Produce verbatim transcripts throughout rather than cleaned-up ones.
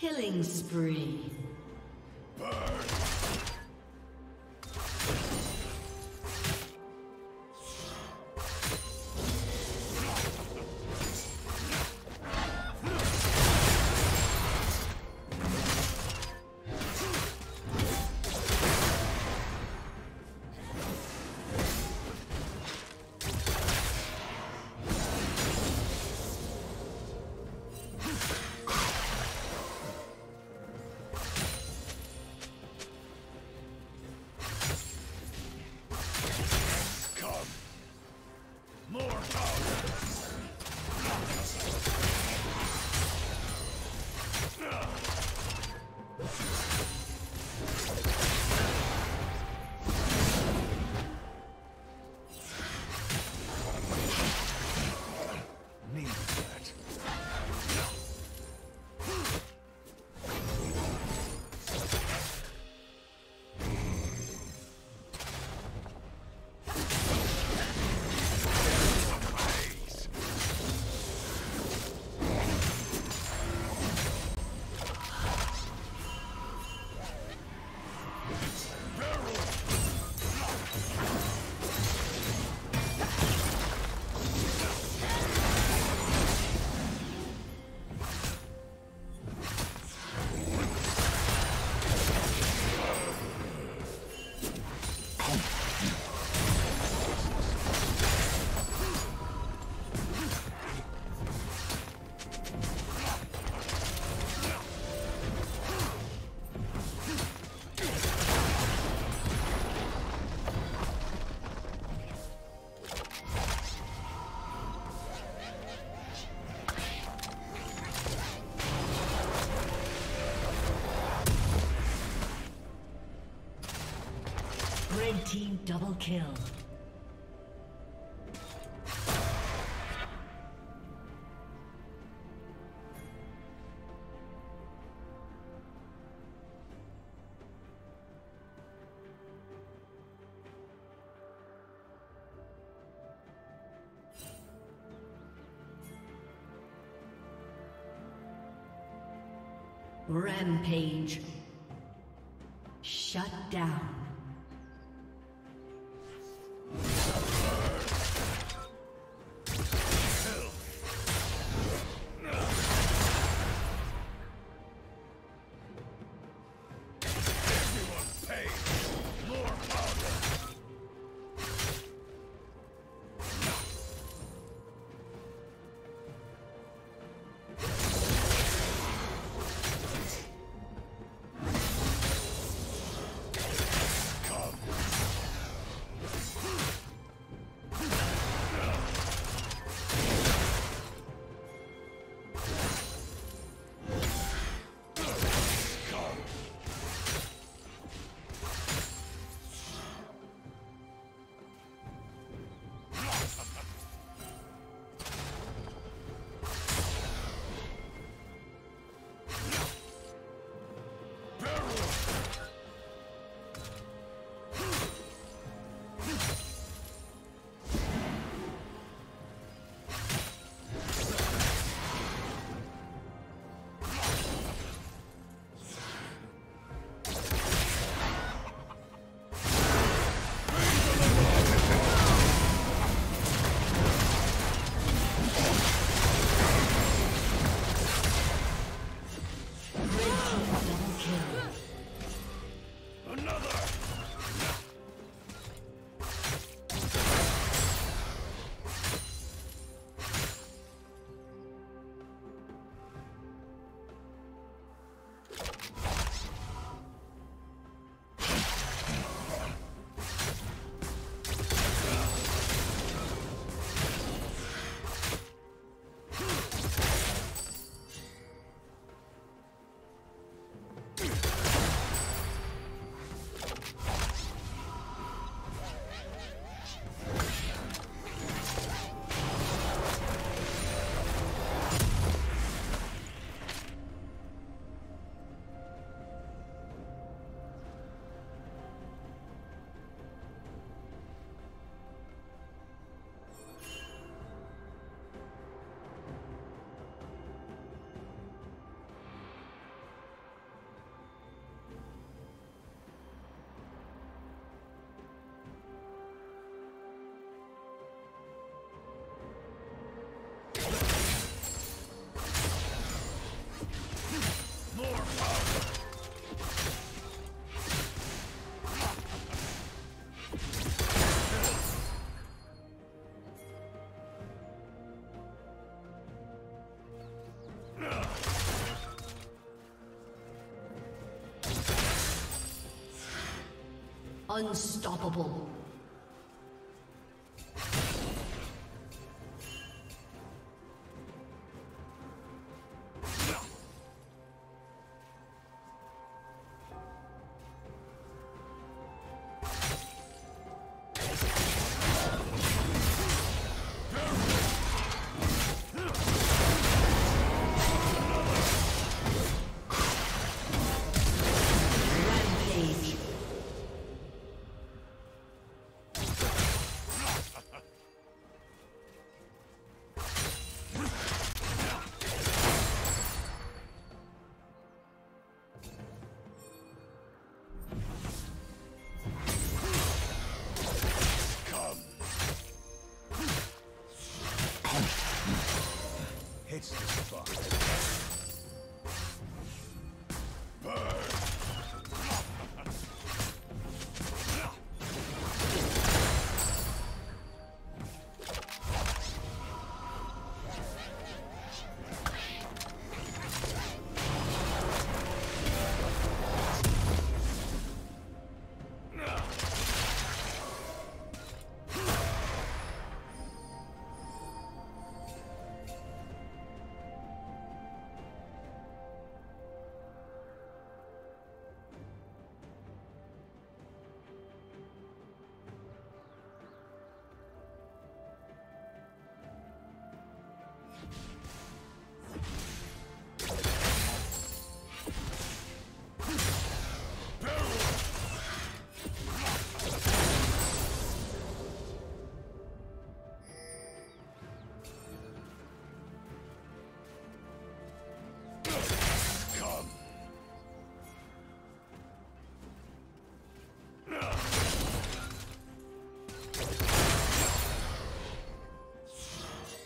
Killing spree. Red team double kill. Rampage. Shut down. Unstoppable.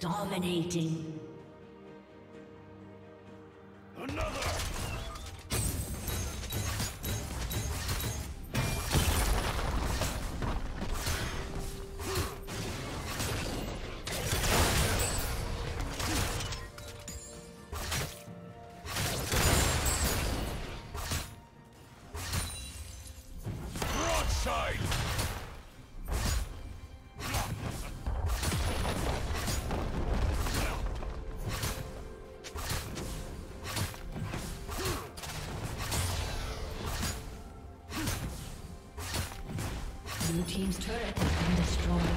Dominating. Blue team's turret has been destroyed.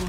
Will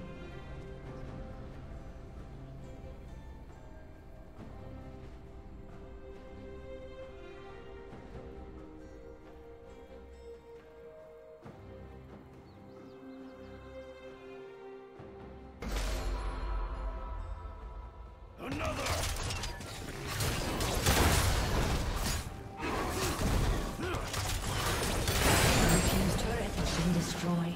Destroyed.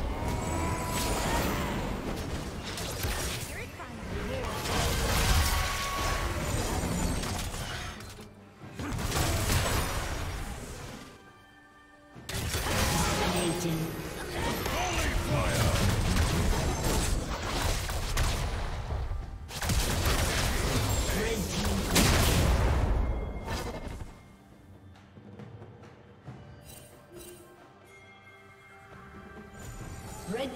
Red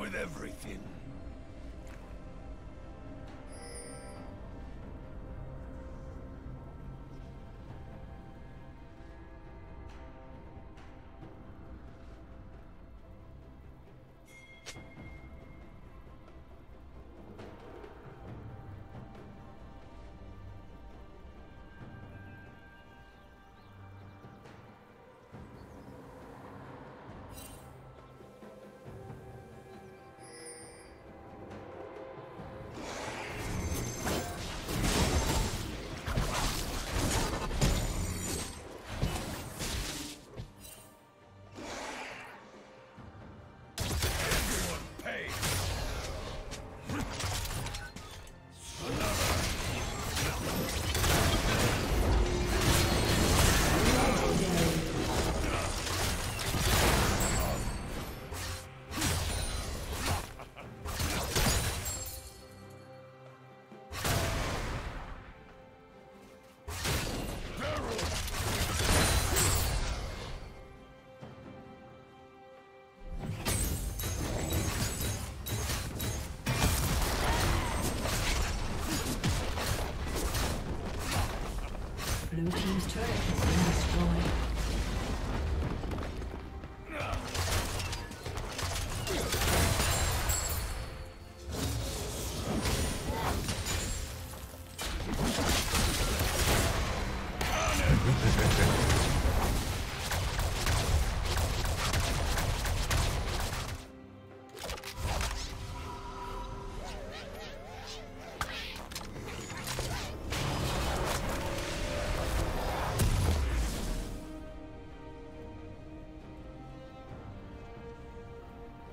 With everything. Blue team's turret has been destroyed. Blue team's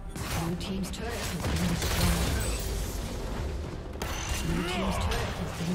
Blue team's turret has been destroyed. Blue team's turret has been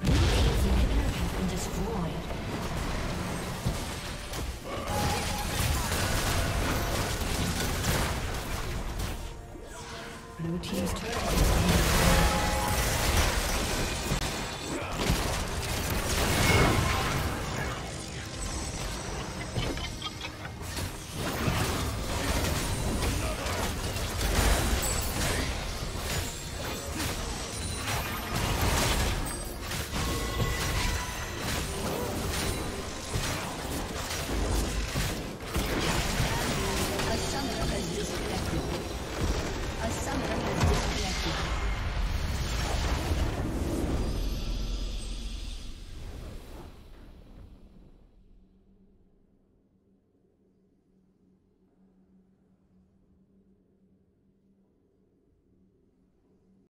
Blue team's inhibitor has been destroyed. Blue team's turret has been destroyed.